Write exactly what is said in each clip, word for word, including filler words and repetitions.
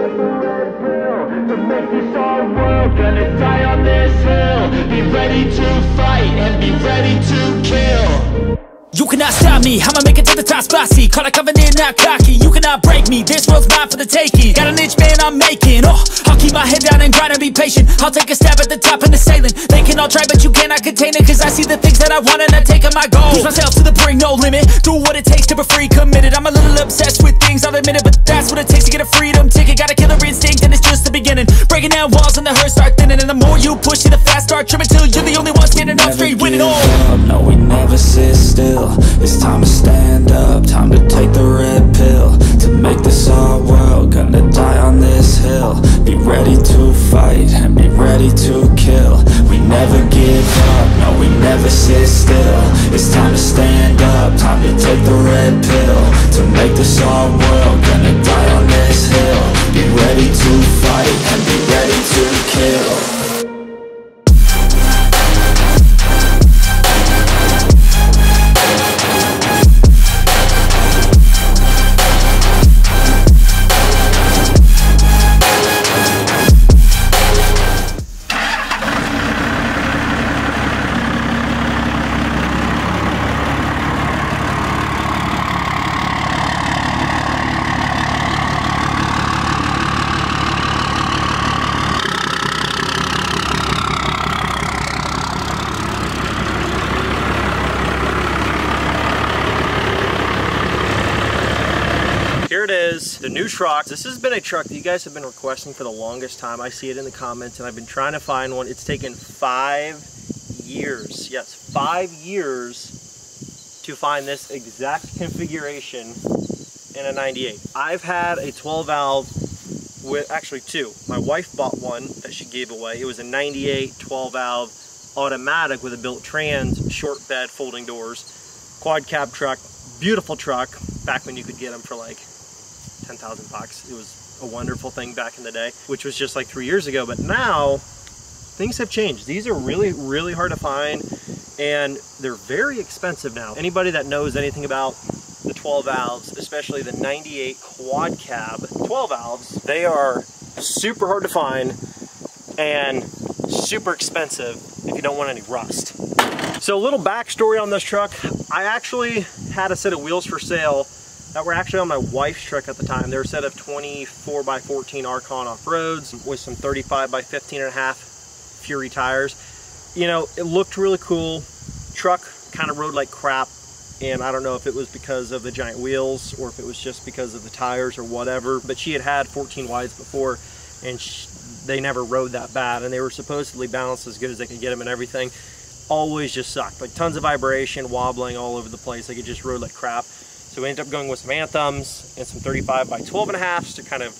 To make this our world, gonna die on this hill. Be ready to fight and be ready to kill. You cannot stop me, I'ma make it to the top spicy. Call a covenant, not cocky. You cannot break me, this world's mine for the taking. Got an itch, man, I'm making. Oh, I'll keep my head down and grind and be patient. I'll take a stab at the top and assailant. They can all try, but you cannot contain it. Cause I see the things that I want and I take on my goals. Push myself to the brink, no limit. Do what it takes to be free, committed. I'm a little obsessed with things, I'll admit it. But that's what it takes to get a freedom ticket. Got a killer instinct and it's just the beginning. Breaking down walls and the hurt start thinning. And the more you push it, the fast start trimming. Till you're the only one standing on street winning all. No, we never sit still. It's time to stand up, time to take the red pill. To make this our world, gonna die on this hill. Be ready to fight and be ready to kill. We never give up, no we never sit still. It's time to stand up, time to take the red pill. To make this our world, gonna die on this hill. Be ready to fight and be ready to kill. The new truck. This has been a truck that you guys have been requesting for the longest time. I see it in the comments and I've been trying to find one. It's taken five years. Yes, five years to find this exact configuration in a ninety-eight. I've had a twelve valve with actually two. My wife bought one that she gave away. It was a ninety-eight twelve valve automatic with a built trans, short bed, folding doors, quad cab truck, beautiful truck. Back when you could get them for like ten thousand bucks. It was a wonderful thing back in the day, which was just like three years ago, but now things have changed. These are really, really hard to find and they're very expensive now. Anybody that knows anything about the twelve valves, especially the ninety-eight quad cab twelve valves, they are super hard to find and super expensive if you don't want any rust. So a little backstory on this truck. I actually had a set of wheels for sale that were actually on my wife's truck at the time. They were a set of twenty-four by fourteen Archon off-roads with some thirty-five by fifteen and a half Fury tires. You know, it looked really cool. Truck kind of rode like crap, and I don't know if it was because of the giant wheels or if it was just because of the tires or whatever, but she had had fourteen wides before, and she, they never rode that bad, and they were supposedly balanced as good as they could get them and everything. Always just sucked, like tons of vibration, wobbling all over the place. Like it just rode like crap. So we ended up going with some Anthems and some thirty-five by twelve and a halves to kind of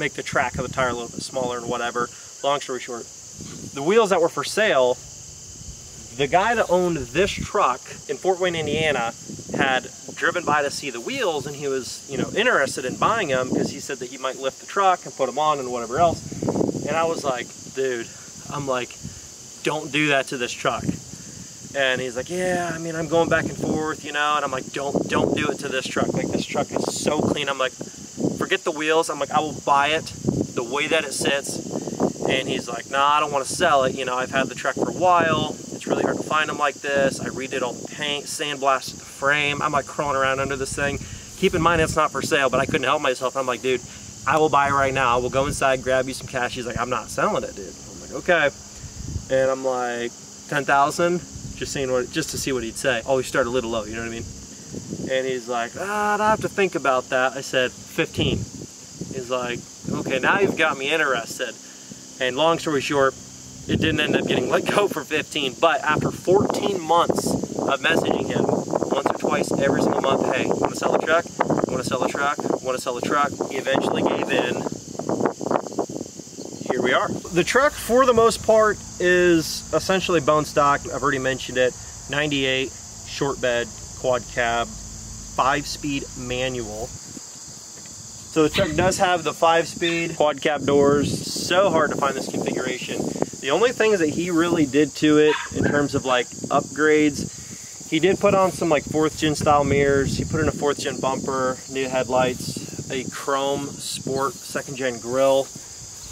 make the track of the tire a little bit smaller and whatever. Long story short, the wheels that were for sale, the guy that owned this truck in Fort Wayne, Indiana, had driven by to see the wheels, and he was, you know, interested in buying them because he said that he might lift the truck and put them on and whatever else. And I was like, dude, I'm like, don't do that to this truck. And he's like, yeah, I mean, I'm going back and forth, you know, and I'm like, don't don't do it to this truck. Like, this truck is so clean. I'm like, forget the wheels. I'm like, I will buy it the way that it sits. And he's like, nah, I don't want to sell it. You know, I've had the truck for a while. It's really hard to find them like this. I redid all the paint, sandblasted the frame. I'm like crawling around under this thing. Keep in mind, it's not for sale, but I couldn't help myself. I'm like, dude, I will buy it right now. I will go inside, grab you some cash. He's like, I'm not selling it, dude. I'm like, okay. And I'm like, ten thousand? Just seeing what, just to see what he'd say. Always start a little low, you know what I mean? And he's like, ah, I'd have to think about that. I said, fifteen. He's like, okay, now you've got me interested. And long story short, it didn't end up getting let go for fifteen, but after fourteen months of messaging him, once or twice every single month, hey, you wanna sell the truck? You wanna sell the truck? You wanna sell the truck? He eventually gave in. Here we are. The truck, for the most part, is essentially bone stock. I've already mentioned it. ninety-eight, short bed, quad cab, five-speed manual. So the truck does have the five-speed quad cab doors. So hard to find this configuration. The only things that he really did to it in terms of like upgrades, he did put on some like fourth gen style mirrors. He put in a fourth gen bumper, new headlights, a chrome sport second gen grill.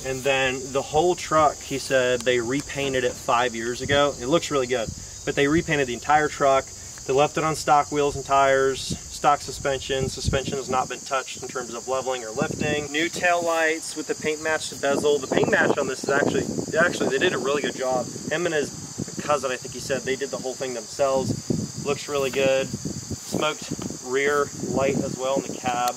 And then the whole truck, he said, they repainted it five years ago. It looks really good, but they repainted the entire truck. They left it on stock wheels and tires, stock suspension. Suspension has not been touched in terms of leveling or lifting. New tail lights with the paint matched bezel. The paint match on this is actually, actually they did a really good job. Him and his cousin, I think he said, they did the whole thing themselves. Looks really good. Smoked rear light as well in the cab.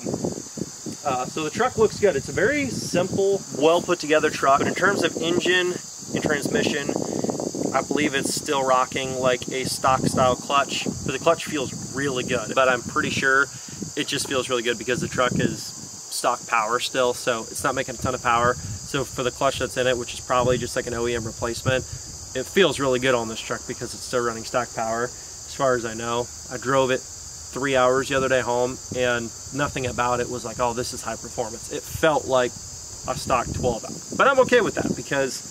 Uh, so the truck looks good. It's a very simple, well put together truck. But in terms of engine and transmission, I believe it's still rocking like a stock style clutch, but the clutch feels really good. But I'm pretty sure it just feels really good because the truck is stock power still, so it's not making a ton of power. So for the clutch that's in it, which is probably just like an O E M replacement, it feels really good on this truck because it's still running stock power as far as I know. I drove it three hours the other day home and nothing about it was like, oh, this is high performance. It felt like a stock twelve out. But I'm okay with that because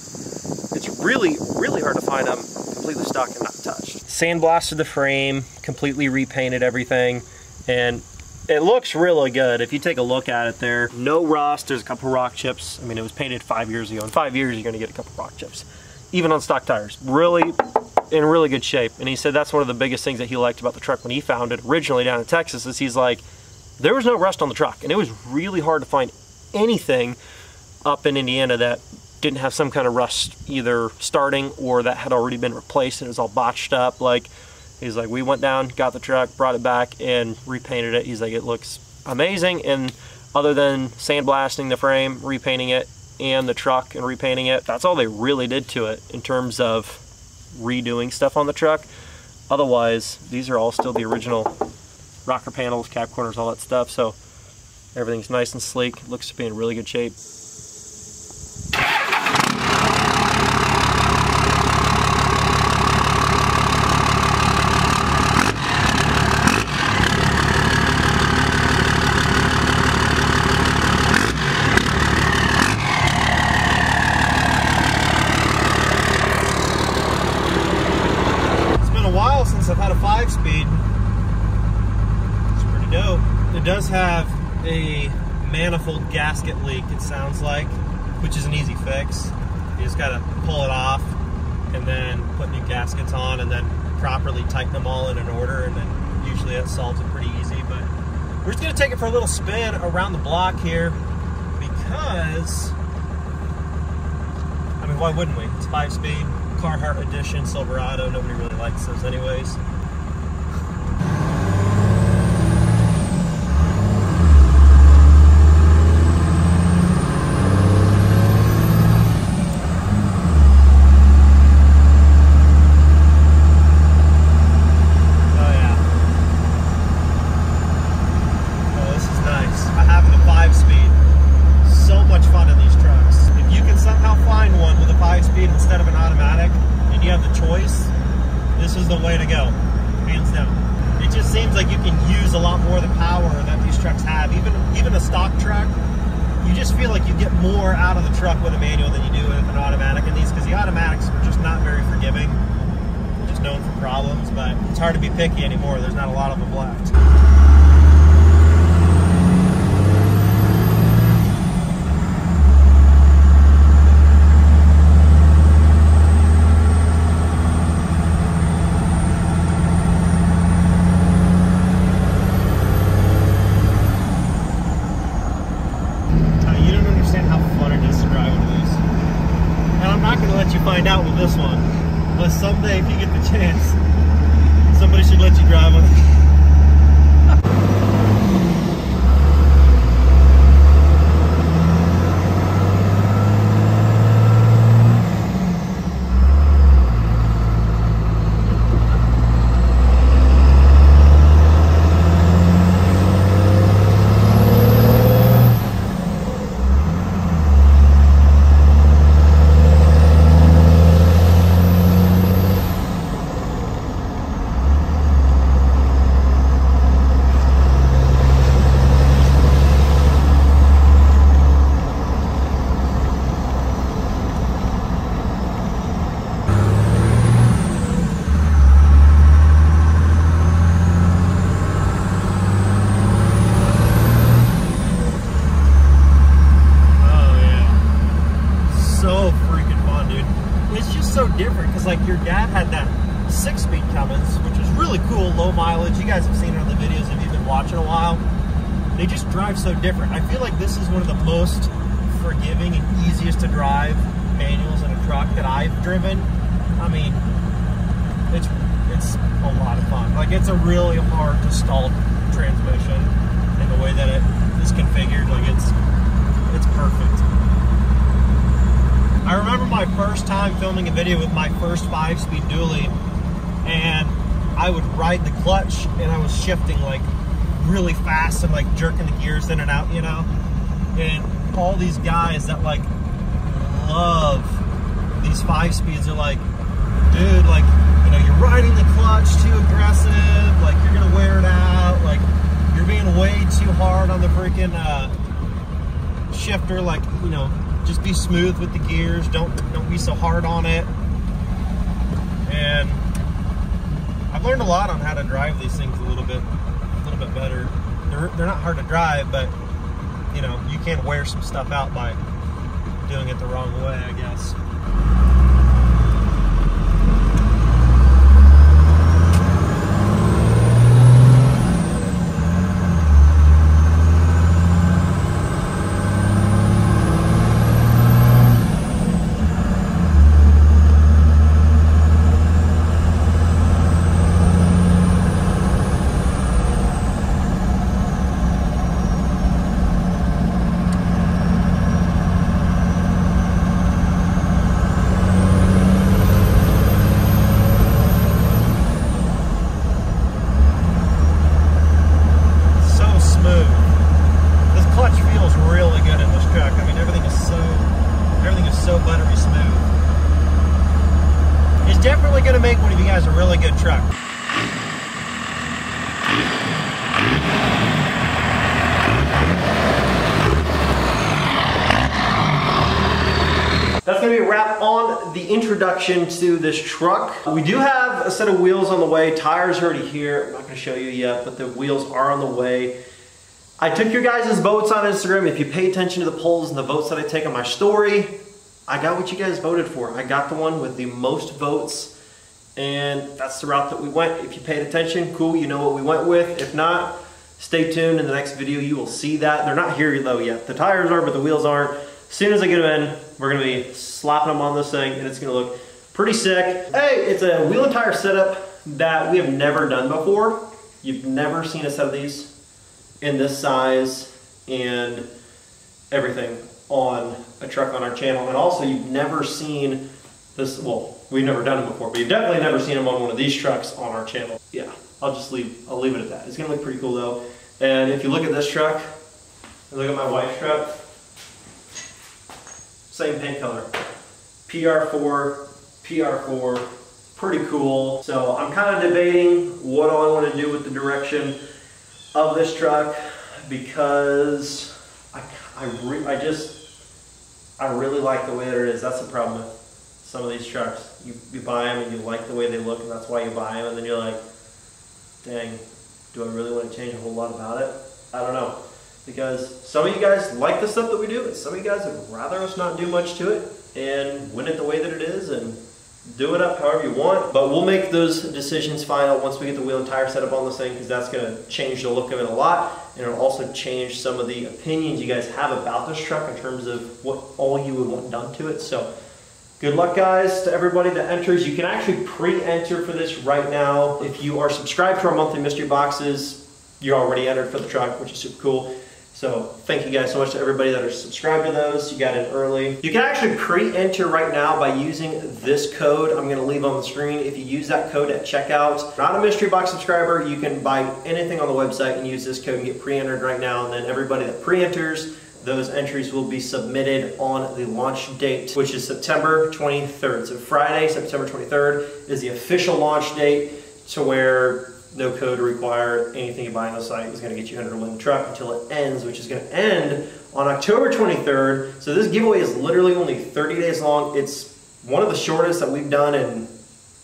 it's really, really hard to find them completely stock and not touched. Sandblasted the frame, completely repainted everything, and it looks really good. If you take a look at it there, no rust, there's a couple rock chips. I mean, it was painted five years ago. In five years, you're gonna get a couple rock chips, even on stock tires. Really, in really good shape. And he said that's one of the biggest things that he liked about the truck when he found it originally down in Texas is he's like, there was no rust on the truck. And it was really hard to find anything up in Indiana that didn't have some kind of rust either starting or that had already been replaced and it was all botched up. Like, he's like, we went down, got the truck, brought it back and repainted it. He's like, it looks amazing. And other than sandblasting the frame, repainting it and the truck and repainting it, that's all they really did to it in terms of redoing stuff on the truck. Otherwise, these are all still the original rocker panels, cab corners, all that stuff. So everything's nice and sleek. Looks to be in really good shape. Have a manifold gasket leak, it sounds like, which is an easy fix. You just gotta pull it off and then put new gaskets on and then properly tighten them all in an order, and then usually that solves it pretty easy. But we're just gonna take it for a little spin around the block here because, I mean, why wouldn't we? It's five speed, Carhartt edition, Silverado, nobody really likes those anyways. Picky anymore, there's not a lot of them left. Uh, you don't understand how fun it is to drive one of these. And I'm not going to let you find out with this one, but someday if you get the chance, somebody should let you drive on it. like your dad had that six-speed Cummins, which is really cool, low mileage. You guys have seen it on the videos if you've been watching a while. They just drive so different. I feel like this is one of the most forgiving and easiest to drive manuals in a truck that I've driven. I mean, it's it's a lot of fun. Like, it's a really hard to stall transmission, and the way that it is configured, like, it's it's perfect. I remember my first time filming a video with my first five-speed dually, and I would ride the clutch, and I was shifting, like, really fast and, like, jerking the gears in and out, you know? And all these guys that, like, love these five-speeds are like, dude, like, you know, you're riding the clutch too aggressive, like, you're gonna wear it out, like, you're being way too hard on the freaking uh, shifter, like, you know, just be smooth with the gears, don't, don't be so hard on it. And I've learned a lot on how to drive these things a little bit, a little bit better. They're, they're not hard to drive, but, you know, you can wear some stuff out by doing it the wrong way, I guess. That's going to be a wrap on the introduction to this truck. We do have a set of wheels on the way. Tires are already here. I'm not going to show you yet, but the wheels are on the way. I took your guys' votes on Instagram. If you pay attention to the polls and the votes that I take on my story, I got what you guys voted for. I got the one with the most votes, and that's the route that we went. If you paid attention, cool, you know what we went with. If not, stay tuned. In the next video, you will see that. They're not here though yet. The tires are, but the wheels aren't. As soon as I get them in, we're gonna be slapping them on this thing, and it's gonna look pretty sick. Hey, it's a wheel and tire setup that we have never done before. You've never seen a set of these in this size and everything on a truck on our channel. And also, you've never seen this, well, we've never done them before, but you've definitely never seen them on one of these trucks on our channel. Yeah, I'll just leave, I'll leave it at that. It's gonna look pretty cool though. And if you look at this truck, and look at my wife's truck, same paint color, P R four, P R four, pretty cool. So I'm kind of debating what do I want to do with the direction of this truck, because I, I, re I just, I really like the way that it is. That's the problem with some of these trucks. You, you buy them and you like the way they look, and that's why you buy them, and then you're like, dang, do I really want to change a whole lot about it? I don't know. Because some of you guys like the stuff that we do, and some of you guys would rather us not do much to it and win it the way that it is and do it up however you want. But we'll make those decisions final once we get the wheel and tire set up on this thing, because that's going to change the look of it a lot, and it'll also change some of the opinions you guys have about this truck in terms of what all you would want done to it. So good luck, guys, to everybody that enters. You can actually pre-enter for this right now. If you are subscribed to our monthly mystery boxes, you're already entered for the truck, which is super cool. So thank you guys so much to everybody that are subscribed to those. You got in early. You can actually pre-enter right now by using this code I'm going to leave on the screen. If you use that code at checkout, not a mystery box subscriber, you can buy anything on the website and use this code and get pre-entered right now. And then everybody that pre-enters, those entries will be submitted on the launch date, which is September twenty-third. So Friday, September twenty-third is the official launch date, to where no code required. Anything you buy on the site is going to get you one hundred dollars in the truck until it ends, which is going to end on October twenty-third. So this giveaway is literally only thirty days long. It's one of the shortest that we've done in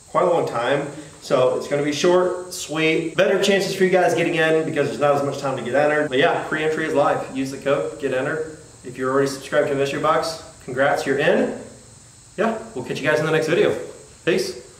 quite a long time. So it's going to be short, sweet, better chances for you guys getting in because there's not as much time to get entered. But yeah, pre-entry is live. Use the code, get entered. If you're already subscribed to Mystery Box, congrats, you're in. Yeah, we'll catch you guys in the next video. Peace.